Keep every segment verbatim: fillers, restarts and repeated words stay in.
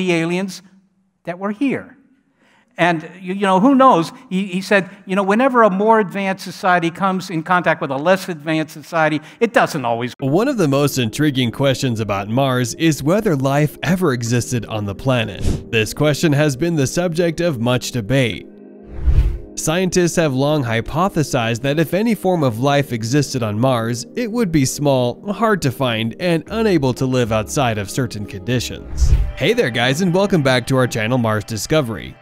the aliens that were here. And, you know, who knows? He, he said, you know, whenever a more advanced society comes in contact with a less advanced society, it doesn't always work. One of the most intriguing questions about Mars is whether life ever existed on the planet. This question has been the subject of much debate. Scientists have long hypothesized that if any form of life existed on Mars, it would be small, hard to find, and unable to live outside of certain conditions. Hey there guys, and welcome back to our channel Mars Discovery.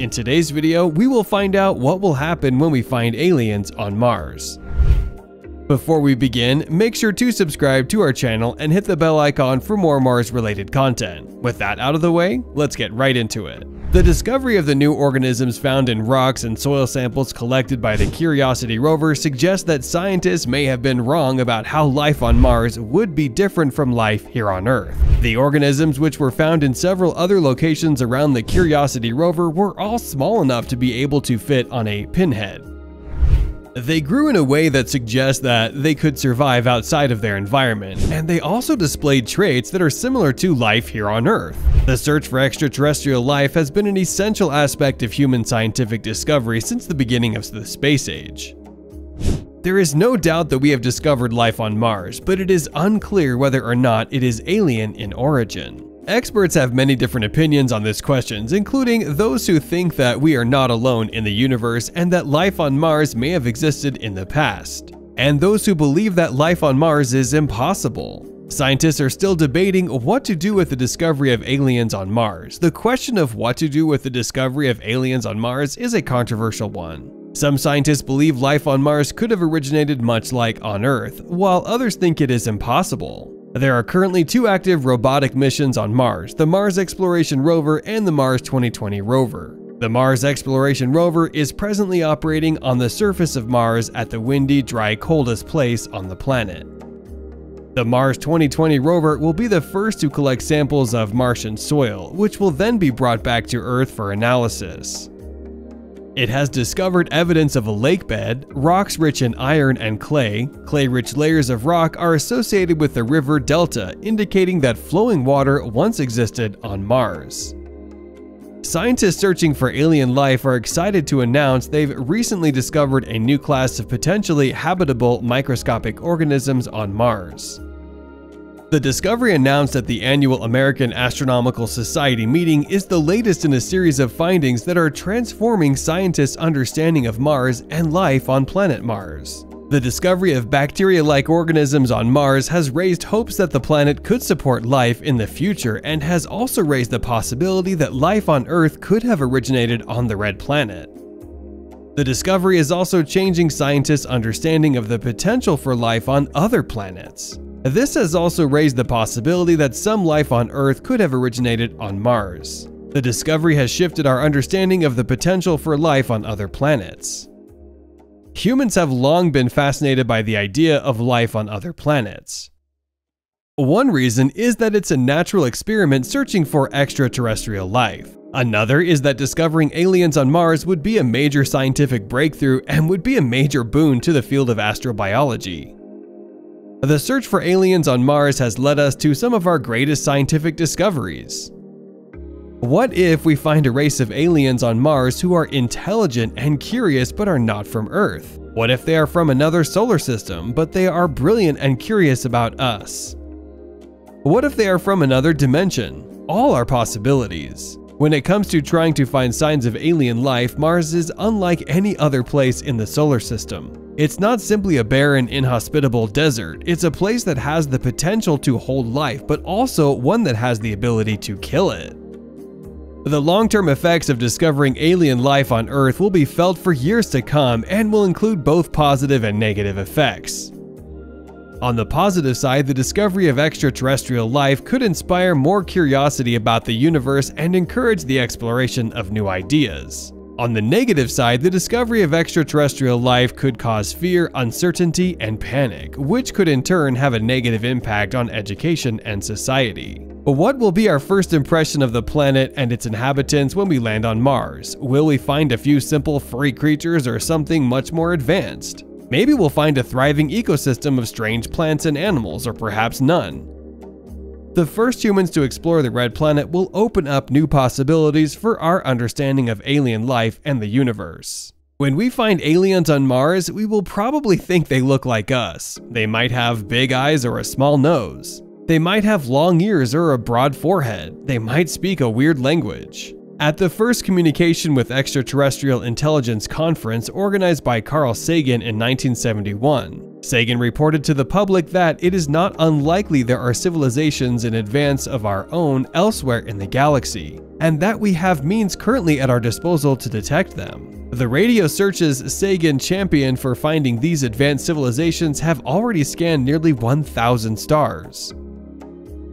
In today's video, we will find out what will happen when we find aliens on Mars. Before we begin, make sure to subscribe to our channel and hit the bell icon for more Mars-related content. With that out of the way, let's get right into it. The discovery of the new organisms found in rocks and soil samples collected by the Curiosity rover suggests that scientists may have been wrong about how life on Mars would be different from life here on Earth. The organisms, which were found in several other locations around the Curiosity rover, were all small enough to be able to fit on a pinhead. They grew in a way that suggests that they could survive outside of their environment, and they also displayed traits that are similar to life here on Earth. The search for extraterrestrial life has been an essential aspect of human scientific discovery since the beginning of the space age. There is no doubt that we have discovered life on Mars, but it is unclear whether or not it is alien in origin. Experts have many different opinions on this question, including those who think that we are not alone in the universe and that life on Mars may have existed in the past, and those who believe that life on Mars is impossible. Scientists are still debating what to do with the discovery of aliens on Mars. The question of what to do with the discovery of aliens on Mars is a controversial one. Some scientists believe life on Mars could have originated much like on Earth, while others think it is impossible. There are currently two active robotic missions on Mars, the Mars Exploration Rover and the Mars twenty twenty rover. The Mars Exploration Rover is presently operating on the surface of Mars at the windy, dry, coldest place on the planet. The Mars twenty twenty rover will be the first to collect samples of Martian soil, which will then be brought back to Earth for analysis. It has discovered evidence of a lake bed, rocks rich in iron and clay. Clay-rich layers of rock are associated with the river delta, indicating that flowing water once existed on Mars. Scientists searching for alien life are excited to announce they've recently discovered a new class of potentially habitable microscopic organisms on Mars. The discovery announced at the annual American Astronomical Society meeting is the latest in a series of findings that are transforming scientists' understanding of Mars and life on planet Mars. The discovery of bacteria-like organisms on Mars has raised hopes that the planet could support life in the future and has also raised the possibility that life on Earth could have originated on the red planet. The discovery is also changing scientists' understanding of the potential for life on other planets. This has also raised the possibility that some life on Earth could have originated on Mars. The discovery has shifted our understanding of the potential for life on other planets. Humans have long been fascinated by the idea of life on other planets. One reason is that it's a natural experiment searching for extraterrestrial life. Another is that discovering aliens on Mars would be a major scientific breakthrough and would be a major boon to the field of astrobiology. The search for aliens on Mars has led us to some of our greatest scientific discoveries. What if we find a race of aliens on Mars who are intelligent and curious but are not from Earth? What if they are from another solar system, but they are brilliant and curious about us? What if they are from another dimension? All are possibilities. When it comes to trying to find signs of alien life, Mars is unlike any other place in the solar system. It's not simply a barren, inhospitable desert. It's a place that has the potential to hold life, but also one that has the ability to kill it. The long-term effects of discovering alien life on Earth will be felt for years to come and will include both positive and negative effects. On the positive side, the discovery of extraterrestrial life could inspire more curiosity about the universe and encourage the exploration of new ideas. On the negative side, the discovery of extraterrestrial life could cause fear, uncertainty, and panic, which could in turn have a negative impact on education and society. But what will be our first impression of the planet and its inhabitants when we land on Mars? Will we find a few simple, furry creatures or something much more advanced? Maybe we'll find a thriving ecosystem of strange plants and animals, or perhaps none. The first humans to explore the Red Planet will open up new possibilities for our understanding of alien life and the universe. When we find aliens on Mars, we will probably think they look like us. They might have big eyes or a small nose. They might have long ears or a broad forehead. They might speak a weird language. At the first Communication with Extraterrestrial Intelligence conference organized by Carl Sagan in nineteen seventy-one, Sagan reported to the public that it is not unlikely there are civilizations in advance of our own elsewhere in the galaxy, and that we have means currently at our disposal to detect them. The radio searches Sagan championed for finding these advanced civilizations have already scanned nearly one thousand stars.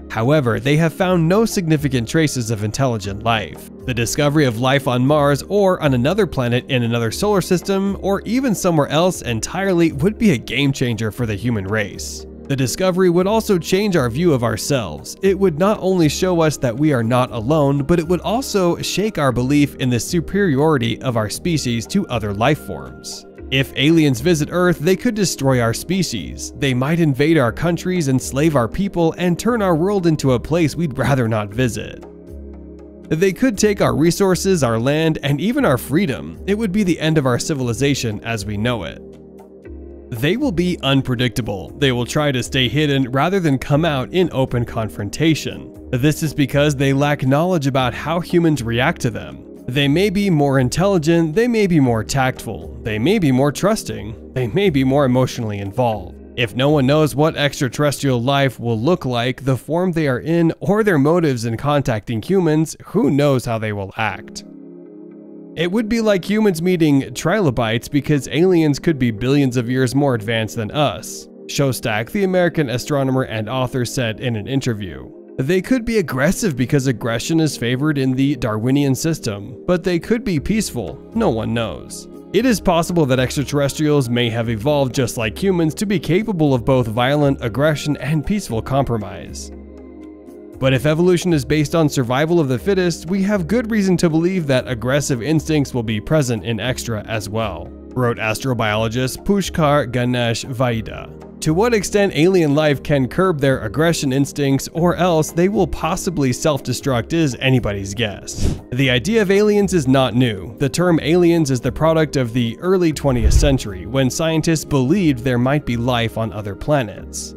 However, they have found no significant traces of intelligent life. The discovery of life on Mars or on another planet in another solar system or even somewhere else entirely would be a game changer for the human race. The discovery would also change our view of ourselves. It would not only show us that we are not alone, but it would also shake our belief in the superiority of our species to other life forms. If aliens visit Earth, they could destroy our species. They might invade our countries, enslave our people, and turn our world into a place we'd rather not visit. They could take our resources, our land, and even our freedom. It would be the end of our civilization as we know it. They will be unpredictable. They will try to stay hidden rather than come out in open confrontation. This is because they lack knowledge about how humans react to them. They may be more intelligent, they may be more tactful, they may be more trusting, they may be more emotionally involved. If no one knows what extraterrestrial life will look like, the form they are in, or their motives in contacting humans, who knows how they will act? It would be like humans meeting trilobites because aliens could be billions of years more advanced than us, Showstack, the American astronomer and author, said in an interview. They could be aggressive because aggression is favored in the Darwinian system, but they could be peaceful. No one knows. It is possible that extraterrestrials may have evolved just like humans to be capable of both violent aggression and peaceful compromise. But if evolution is based on survival of the fittest, we have good reason to believe that aggressive instincts will be present in extra as well, wrote astrobiologist Pushkar Ganesh Vaidya. To what extent alien life can curb their aggression instincts or else they will possibly self-destruct is anybody's guess. The idea of aliens is not new. The term aliens is the product of the early twentieth century when scientists believed there might be life on other planets.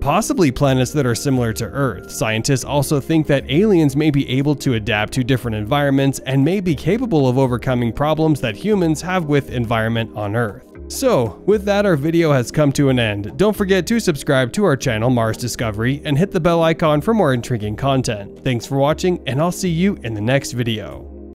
Possibly planets that are similar to Earth. Scientists also think that aliens may be able to adapt to different environments and may be capable of overcoming problems that humans have with environment on Earth. So, with that, our video has come to an end. Don't forget to subscribe to our channel, Mars Discovery, and hit the bell icon for more intriguing content. Thanks for watching, and I'll see you in the next video.